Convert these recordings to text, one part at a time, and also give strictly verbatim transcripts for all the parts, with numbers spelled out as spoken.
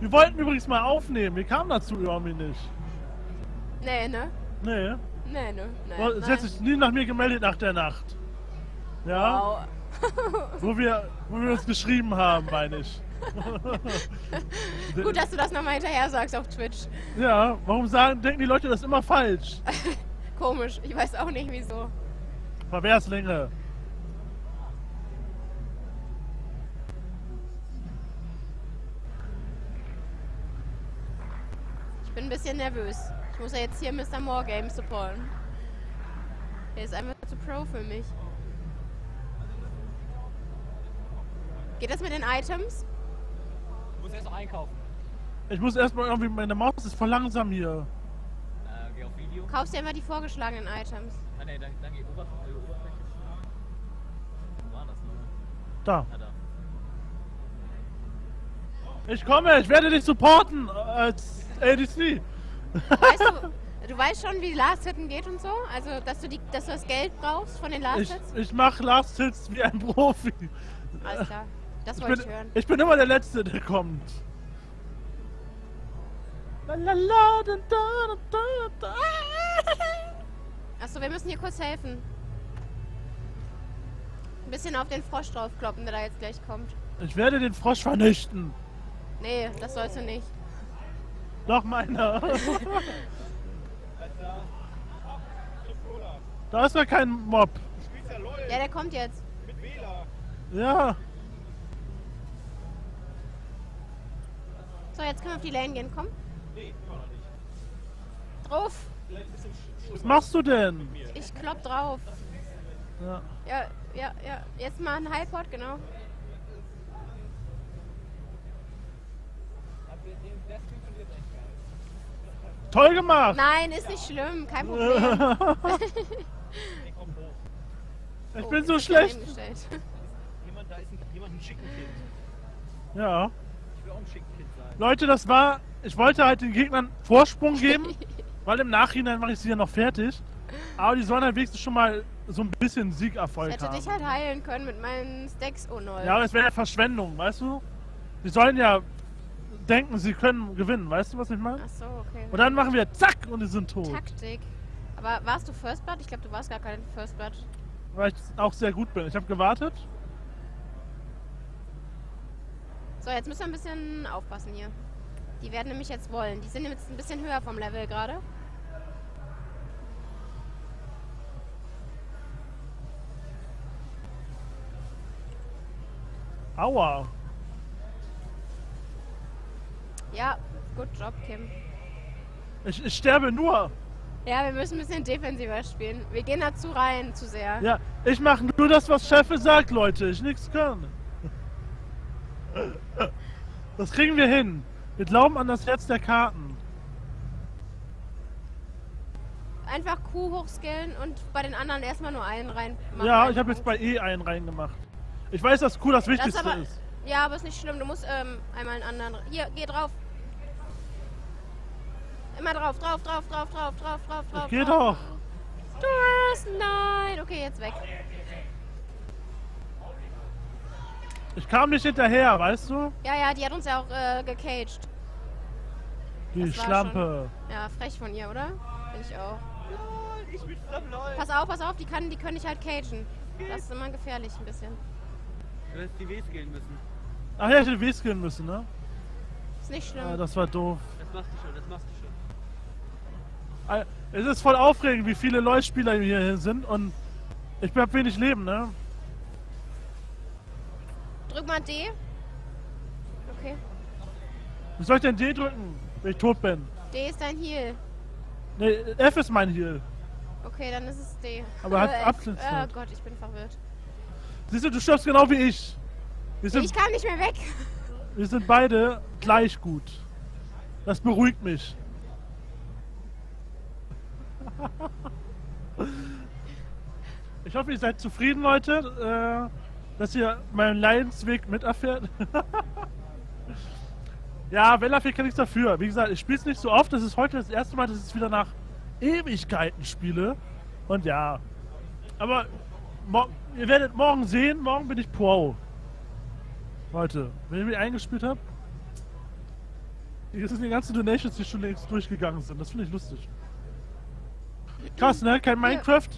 Wir wollten übrigens mal aufnehmen, wir kamen dazu irgendwie nicht. Nee, ne? Nee. Nee, ne? Nee, es hat sich nie nach mir gemeldet nach der Nacht. Ja? Wow. wo, wir, wo wir uns geschrieben haben, meine ich. Gut, dass du das nochmal hinterher sagst auf Twitch. Ja, warum sagen, denken die Leute das immer falsch? Komisch, ich weiß auch nicht wieso. Verwehrslinge. Ich bin ein bisschen nervös. Ich muss ja jetzt hier Mister More Game supporten. Er ist einfach zu pro für mich. Geht das mit den Items? Ich muss erst noch einkaufen. Ich muss erstmal irgendwie, meine Maus ist voll langsam hier. Äh, geh auf Video. Kaufst du ja immer die vorgeschlagenen Items. Ah ne, dann, dann geh Oberfläche. Wo war das nochmal? Da. Ah, da. Ich komme, ich werde dich supporten als A D C. Weißt du, du weißt schon, wie Last Hitten geht und so? Also, dass du, die, dass du das Geld brauchst von den Last Hits? Ich, ich mach Last Hits wie ein Profi. Alles klar, das wollte ich hören. Ich bin immer der Letzte, der kommt. Achso, wir müssen hier kurz helfen. Ein bisschen auf den Frosch draufkloppen, der da jetzt gleich kommt. Ich werde den Frosch vernichten. Nee, das sollst du nicht. Doch, meiner. Da ist ja kein Mob. Ja, der kommt jetzt. Mit Wähler. Ja. So, jetzt können wir auf die Lane gehen, komm. Nee, immer noch nicht. Drauf. Was machst du denn? Ich klopp drauf. Ja. Ja, ja, ja. Jetzt mal einen Highport, genau. Toll gemacht! Nein, ist nicht schlimm, kein Problem. Ich oh, bin so schlecht. Jemand, da ist ein, jemand ein Schickenkind. Ja. Ich will auch ein Schickenkind sein. Leute, das war. Ich wollte halt den Gegnern Vorsprung geben, weil im Nachhinein mache ich sie ja noch fertig. Aber die sollen halt wenigstens schon mal so ein bisschen Siegerfolg haben. Ich hätte dich halt heilen können mit meinen Stacks, oh nein. Ja, aber das wäre ja Verschwendung, weißt du? Die sollen ja denken, sie können gewinnen, weißt du, was ich meine? Ach so, okay. Und dann machen wir zack und die sind tot. Taktik. Aber warst du First Blood? Ich glaube, du warst gar kein First Blood. Weil ich auch sehr gut bin. Ich habe gewartet. So, jetzt müssen wir ein bisschen aufpassen hier. Die werden nämlich jetzt wollen. Die sind jetzt ein bisschen höher vom Level gerade. Aua. Ja, gut Job, Kim. Ich, ich sterbe nur. Ja, wir müssen ein bisschen defensiver spielen. Wir gehen dazu rein, zu sehr. Ja, ich mache nur das, was Chefe sagt, Leute. Ich nichts kann. Das kriegen wir hin. Wir glauben an das Herz der Karten. Einfach Q hochscalen und bei den anderen erstmal nur einen rein machen. Ja, ich habe jetzt bei E einen rein gemacht. Ich weiß, dass Q das Wichtigste das aber, ist. Ja, aber ist nicht schlimm. Du musst ähm, einmal einen anderen... Hier, geh drauf. Immer drauf, drauf, drauf, drauf, drauf, drauf, drauf, drauf. Ich geh drauf. Doch. Du hast... Nein. Okay, jetzt weg. Ich kam nicht hinterher, weißt du? Ja, ja, die hat uns ja auch äh, gecaged. Die Schlampe. Schon, ja, frech von ihr, oder? Bin ich auch. Lol, ich bin am Lol. Pass auf, pass auf, die, kann, die können dich halt cagen. Das ist immer gefährlich ein bisschen. Du hättest die Ws gehen müssen. Ach ja, ich hätte Ws gehen müssen, ne? Ist nicht schlimm. Ah, das war doof. Das machst du schon, das machst du schon. Es ist voll aufregend, wie viele LoL-Spieler hier sind und ich hab wenig Leben, ne? Drück mal D. Okay. Wie soll ich denn D drücken, wenn ich tot bin? D ist dein Heal. Nee, F ist mein Heal. Okay, dann ist es D. Aber hat Abschluss. Oh halt. Gott, ich bin verwirrt. Siehst du, du stirbst genau wie ich. Wir sind, ich kam nicht mehr weg. Wir sind beide gleich gut. Das beruhigt mich. Ich hoffe, ihr seid zufrieden, Leute. Äh, dass ihr meinen Leidensweg mit erfährt. Ja, velafee kann nichts dafür. Wie gesagt, ich spiele es nicht so oft. Das ist heute das erste Mal, dass ich es wieder nach Ewigkeiten spiele. Und ja. Aber ihr werdet morgen sehen, morgen bin ich Pro. Leute, wenn ihr mich eingespielt habt. Hier sind die ganzen Donations, die schon längst durchgegangen sind. Das finde ich lustig. Krass, ne? Kein Minecraft.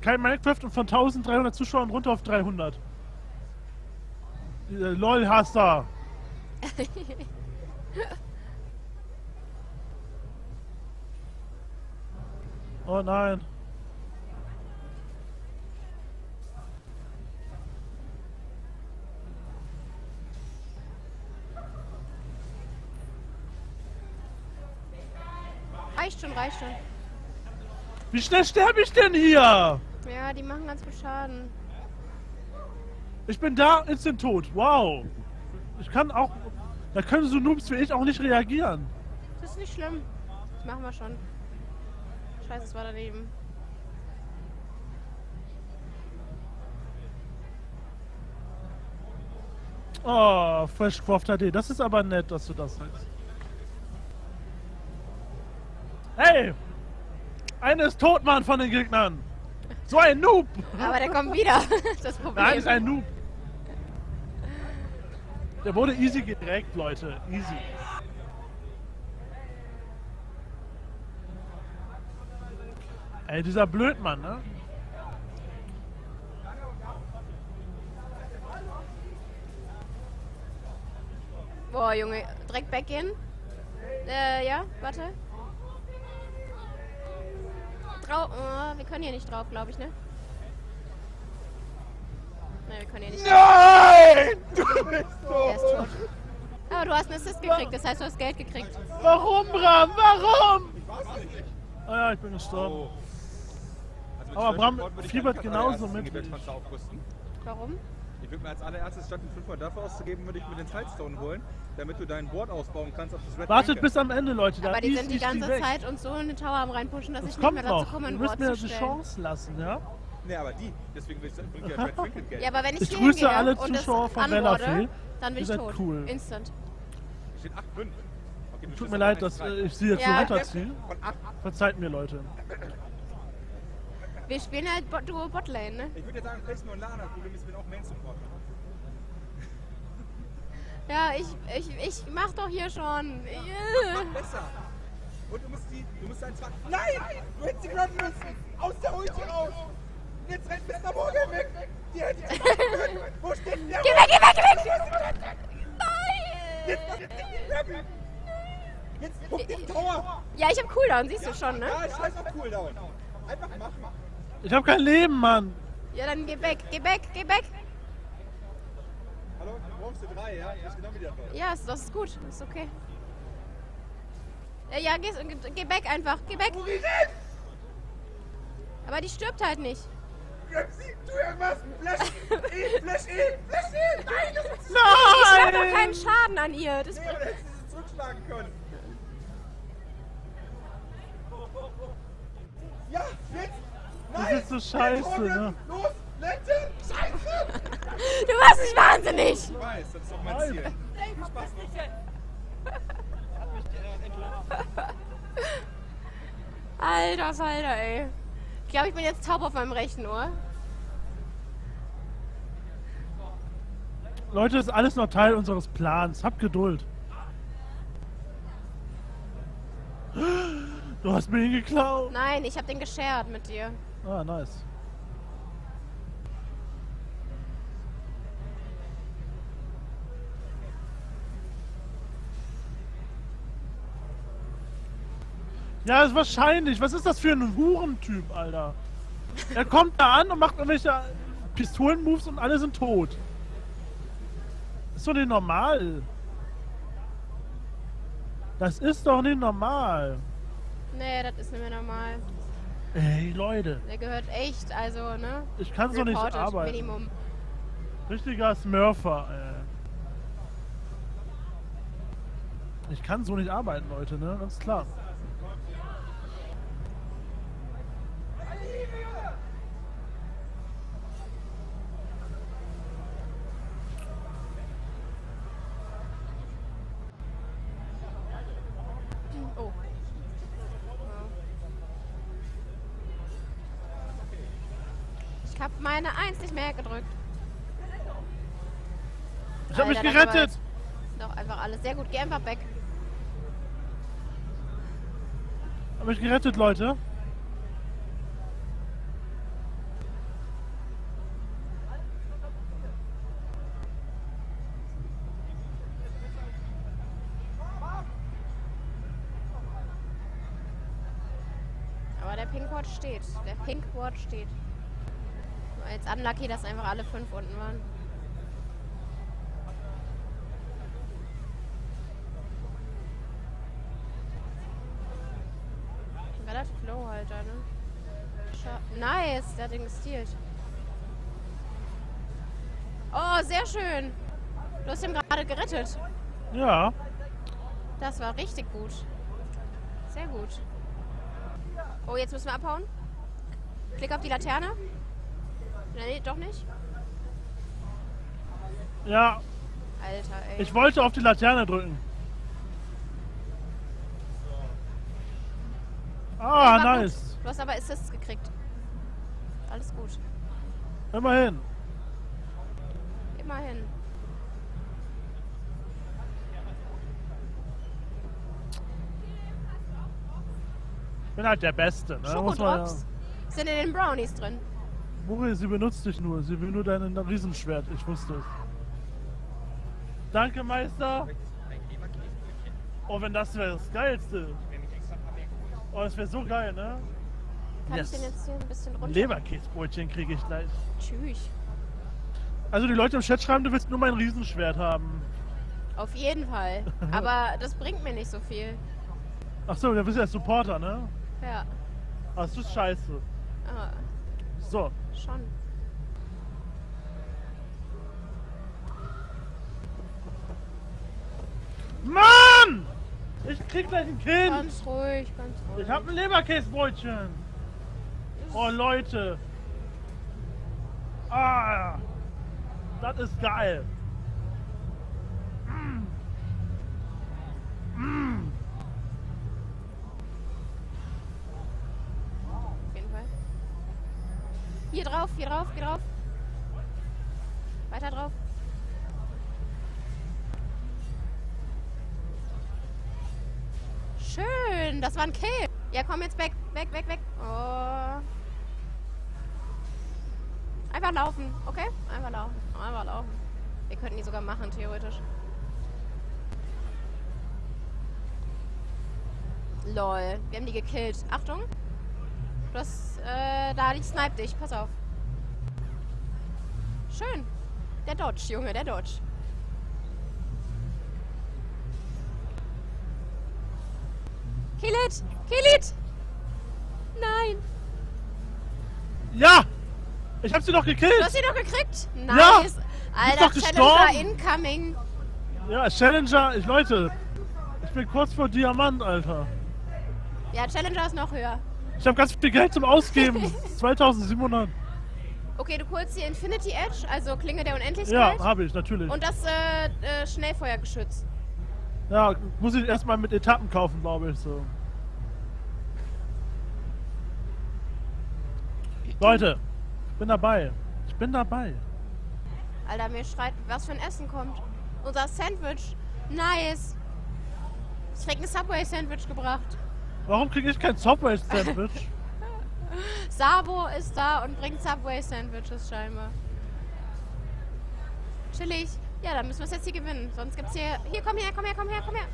Kein Minecraft und von dreizehnhundert Zuschauern runter auf dreihundert. LOL Hasser. Oh nein. Reicht schon, reicht schon. Wie schnell sterbe ich denn hier? Ja, die machen ganz viel Schaden. Ich bin da, instant tot. Wow. Ich kann auch... Da können so Noobs wie ich auch nicht reagieren. Das ist nicht schlimm. Das machen wir schon. Scheiße, es war daneben. Oh, FreshCraft H D. Das ist aber nett, dass du das sagst. Hey! Einer ist tot, Mann, von den Gegnern! So ein Noob! Aber der kommt wieder, das Problem. Nein, ist ein Noob. Der wurde easy gedreckt, Leute. Easy. Ey, dieser Blödmann, ne? Boah, Junge. Direkt weggehen? Äh, ja, warte. Oh, wir können hier nicht drauf, glaube ich, ne? Nein, wir können hier nicht drauf. Nein! Du bist tot! Aber du hast einen Assist gekriegt, das heißt, du hast Geld gekriegt. Warum, Bram? Warum? Ich weiß es nicht. Ah ja, ich bin gestorben. Oh. Also aber Bram fiebert genauso mit. Warum? Ich würde mir als allererstes, statt einen Fünfer dafür auszugeben, würde ich mir den Sidestone holen, damit du dein Board ausbauen kannst auf das Red. Wartet Ranker bis am Ende, Leute. Da aber die sind die ganze Zeit und so in den Tower am reinpushen, dass das ich nicht mehr dazu komme, ein Board zu stellen. Du musst mir eine Chance lassen, ja? Ne, aber die. Deswegen will ich ja Red Ranker Geld. Ja, aber wenn ich, ich hier grüße hingehe alle Zuschauer und das von velafee, dann bin ich tot. Cool. Instant. Steht acht fünf. Okay, tut mir leid, dass äh, ich sie jetzt ja. so runterziehe. Verzeiht mir, Leute. Wir spielen halt Bo Duo Botlane, ne? Ich würde ja sagen, Pest und Lana, Problem ist, wir auch Main-Support. Ja, ich, ich, ich mach doch hier schon. Yeah. Besser. Und du musst die, du musst einen Tag... Nein! Nein! Du hättest sie gerade müssen! Aus der Ulti raus! Jetzt rennt Mister More Game weg! Die hätte ich gehört! Wo steht der? Geh weg, geh weg, geh weg! Nein! Jetzt lass jetzt nicht den Level! Jetzt guck den Tower! Ja, ich hab Cooldown, siehst du schon, ne? Ja, ich scheiß auf Cooldown. Einfach machen, machen. Ich hab kein Leben, Mann! Ja, dann geh weg, geh weg, geh weg! Hallo, du brauchst du drei, ja? Ich bin auch wieder voll. Ja, das ist gut, das ist okay. Ja, ja geh, geh weg einfach, geh weg! Wo ist denn? Aber die stirbt halt nicht. Sie, tu irgendwas! Flash! E, Flash! E, Flash! E. Nein! Das ist Nein! Ich hab doch keinen Schaden an ihr! Das nee, aber du hättest sie zurückschlagen können. Ja, jetzt! Nein, das ist so scheiße, ne? Los, Letten! Scheiße! Du warst nicht wahnsinnig! Ich weiß, das ist doch mein Ziel. Hey, viel Spaß nicht hin! Hat mich entlarvt. Alter Falter, ey. Ich glaube, ich bin jetzt taub auf meinem rechten Ohr. Leute, das ist alles noch Teil unseres Plans. Habt Geduld. Du hast mir ihn geklaut! Nein, ich hab den geshared mit dir. Ah, nice. Ja, ist wahrscheinlich. Was ist das für ein Hurentyp, Alter? Er kommt da an und macht irgendwelche Pistolenmoves und alle sind tot. Ist doch nicht normal. Das ist doch nicht normal. Nee, das ist nicht mehr normal. Ey, Leute. Der gehört echt, also, ne? Ich kann so nicht arbeiten. Minimum. Richtiger Smurfer, ey. Ich kann so nicht arbeiten, Leute, ne? Ganz klar. Ich hab meine eins nicht mehr gedrückt. Ich hab Alter, mich gerettet! Doch einfach alles sehr gut. Geh einfach weg. Hab ich gerettet, Leute. Aber der Pinkward steht. Der Pinkward steht. War jetzt unlucky, dass einfach alle fünf unten waren. Relativ low halt, ne? Nice, der hat den gestealt. Oh, sehr schön. Du hast ihn gerade gerettet. Ja. Das war richtig gut. Sehr gut. Oh, jetzt müssen wir abhauen. Klick auf die Laterne. Nee, doch nicht. Ja. Alter, ey. Ich wollte auf die Laterne drücken. Ah, nice. Gut. Du hast aber Assists gekriegt. Alles gut. Immerhin. Immerhin. Ich bin halt der Beste, ne? Schokodrops ja... sind in den Brownies drin. Muri, sie benutzt dich nur. Sie will nur dein Riesenschwert. Ich wusste es. Danke, Meister. Oh, wenn das wäre das Geilste. Oh, das wäre so geil, ne? Kann yes. ich den jetzt hier ein bisschen runter? Leberkäsebrötchen kriege ich gleich. Tschüss. Also die Leute im Chat schreiben, du willst nur mein Riesenschwert haben. Auf jeden Fall. Aber das bringt mir nicht so viel. Ach so, du bist ja Supporter, ne? Ja. Ach, das ist scheiße. Ah. So. Schon. Mann! Ich krieg gleich ein Kind! Ganz ruhig, ganz ruhig. Ich hab ein Leberkäsebrötchen! Oh Leute! Ah! Das ist geil! Mm. Mm. Auf jeden Fall. Hier drauf, hier drauf, hier drauf! Weiter drauf! Schön, das war ein Kill. Ja, komm jetzt weg, weg, weg, weg. Oh. Einfach laufen, okay? Einfach laufen, einfach laufen. Wir könnten die sogar machen, theoretisch. Lol, wir haben die gekillt. Achtung. Du hast, äh, da, die snipe dich, pass auf. Schön. Der Dodge, Junge, der Dodge. Kill it! Kill it! Nein! Ja! Ich hab sie doch gekillt! Du hast sie doch gekriegt? Nice! Ja, Alter, Challenger gestorben. Incoming! Ja, Challenger, ich, Leute, ich bin kurz vor Diamant, Alter. Ja, Challenger ist noch höher. Ich hab ganz viel Geld zum Ausgeben. zweitausendsiebenhundert. Okay, du holst die Infinity Edge, also Klinge der Unendlichkeit. Ja, habe ich, natürlich. Und das äh, äh, Schnellfeuergeschütz. Ja, muss ich erstmal mit Etappen kaufen, glaube ich, so. Leute, ich bin dabei. Ich bin dabei. Alter, mir schreit, was für ein Essen kommt. Unser Sandwich. Nice. Ich krieg ein Subway-Sandwich gebracht. Warum krieg ich kein Subway-Sandwich? Sabo ist da und bringt Subway-Sandwiches scheinbar. Chillig. Ja, dann müssen wir es jetzt hier gewinnen. Sonst gibt's hier... Hier, komm her, komm her, komm her, komm her.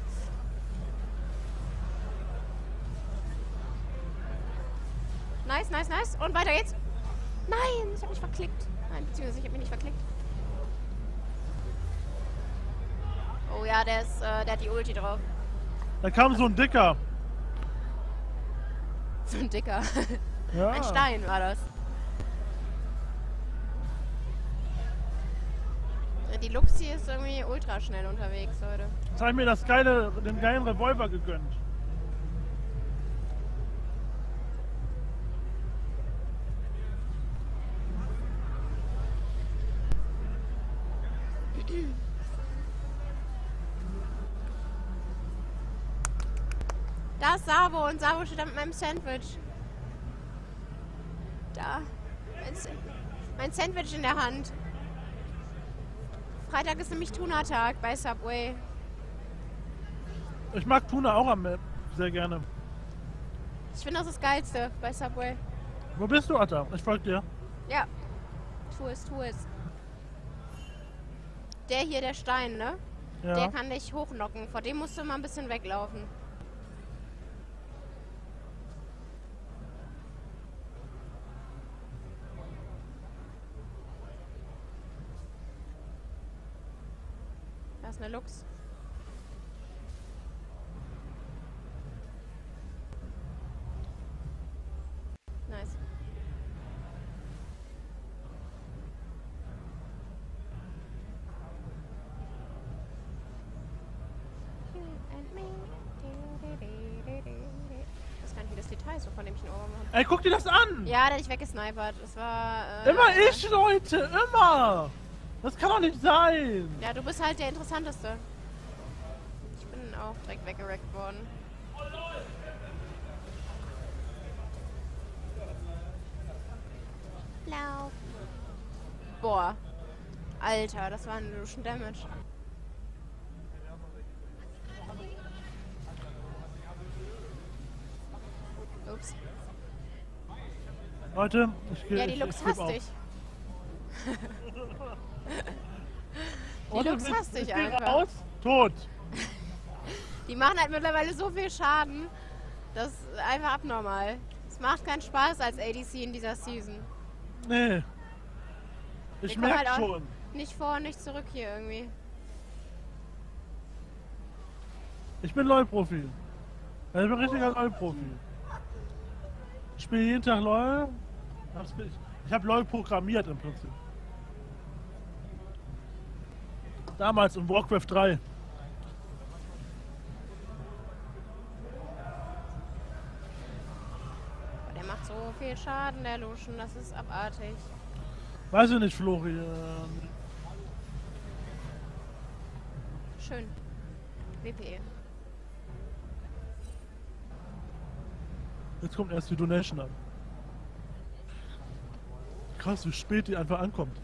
Nice, nice, nice. Und weiter geht's. Nein, ich hab mich verklickt. Nein, beziehungsweise ich hab mich nicht verklickt. Oh ja, der ist, äh, der hat die Ulti drauf. Da kam so ein Dicker. So ein Dicker. Ja. Ein Stein war das. Die Luxi ist irgendwie ultra schnell unterwegs heute. Jetzt habe ich mir das geile, den geilen Revolver gegönnt. Da ist Sabo und Sabo steht da mit meinem Sandwich. Da. Mein Sandwich in der Hand. Freitag ist nämlich Tuna-Tag bei Subway. Ich mag Tuna auch am Map sehr gerne. Ich finde das das Geilste bei Subway. Wo bist du, Atta? Ich folge dir. Ja. Tu es, tu es. Der hier, der Stein, ne? Ja. Der kann dich hochnocken. Vor dem musst du mal ein bisschen weglaufen. Da ist eine Lux. Nice. Das kann ich wie das Detail so von dem ich ein Ohr machen. Ey, guck dir das an! Ja, der hat dich weggesnipert. Das war. Äh, immer äh, ich, Leute! Immer! Das kann doch nicht sein! Ja, du bist halt der Interessanteste. Ich bin auch direkt weggerackt worden. Lauf! Boah. Alter, das war ein Illusion Damage. Ups. Leute, ich gehe. Ja, die Lux hasst dich. Die Lux hasst dich einfach. Raus, tot. Die machen halt mittlerweile so viel Schaden, das ist einfach abnormal. Es macht keinen Spaß als A D C in dieser Season. Nee. Ich merke halt schon. Nicht vor, nicht zurück hier irgendwie. Ich bin LoL-Profi. Ich bin richtiger LoL-Profi. Ich spiele jeden Tag LoL. Ich habe LoL programmiert im Prinzip. Damals in Warcraft drei. Der macht so viel Schaden, der Luschen, das ist abartig. Weiß ich nicht, Florian. Schön. W P E. Jetzt kommt erst die Donation an. Krass, wie spät die einfach ankommt.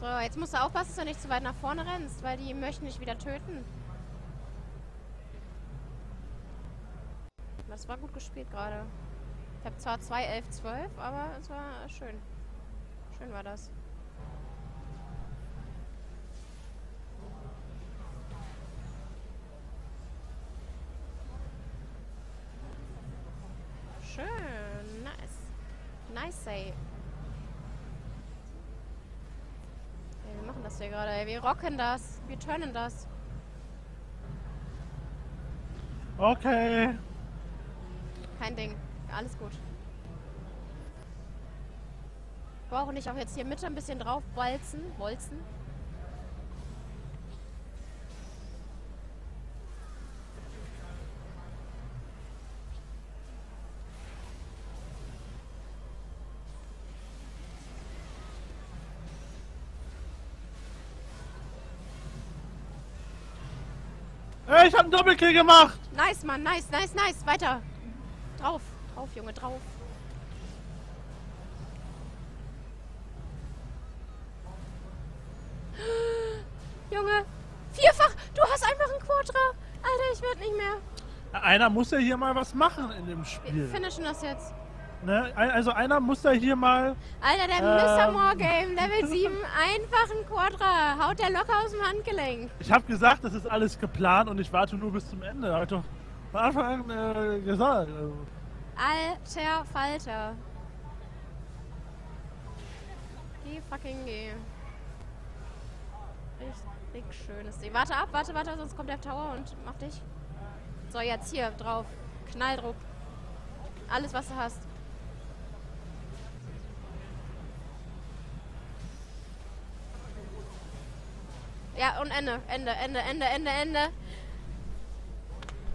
So, jetzt musst du aufpassen, dass du nicht zu weit nach vorne rennst, weil die möchten dich wieder töten. Das war gut gespielt gerade. Ich habe zwar zwei, elf, zwölf, aber es war schön. Schön war das. Schön, nice. Nice save. Wir machen das hier gerade, ey. Wir rocken das. Wir turnen das. Okay. Kein Ding. Alles gut. Brauche ich auch jetzt hier Mitte ein bisschen drauf bolzen. Bolzen. Ich hab einen Doppelkill gemacht! Nice, Mann, nice, nice, nice, weiter! Drauf, drauf, Junge, drauf! Junge! Vierfach! Du hast einfach einen Quadra! Alter, ich werd nicht mehr! Einer muss ja hier mal was machen in dem Spiel. Wir finishen das jetzt. Ne? Also einer muss da hier mal... Alter, der ähm, Mister More Game, Level sieben, einfach ein Quadra. Haut der locker aus dem Handgelenk. Ich hab gesagt, das ist alles geplant und ich warte nur bis zum Ende. Hab ich doch von Anfang an äh, gesagt. Also. Alter Falter. Geh fucking geh. Richtig schönes Ding. Warte ab, warte, warte, sonst kommt der Tower und mach dich. So, jetzt hier drauf. Knalldruck. Alles, was du hast. Ja, und Ende, Ende, Ende, Ende, Ende, Ende.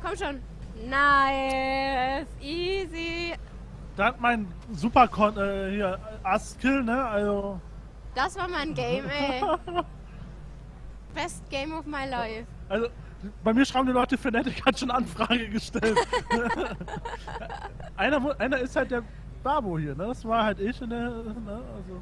Komm schon. Nice. Easy. Da hat mein super Kon äh, hier, Ass-Kill, ne? Also. Das war mein Game, ey. Best Game of my life. Also, bei mir schreiben die Leute, Fnatic hat schon Anfrage gestellt. einer, einer ist halt der Babo hier, ne? Das war halt ich in der, ne? Also.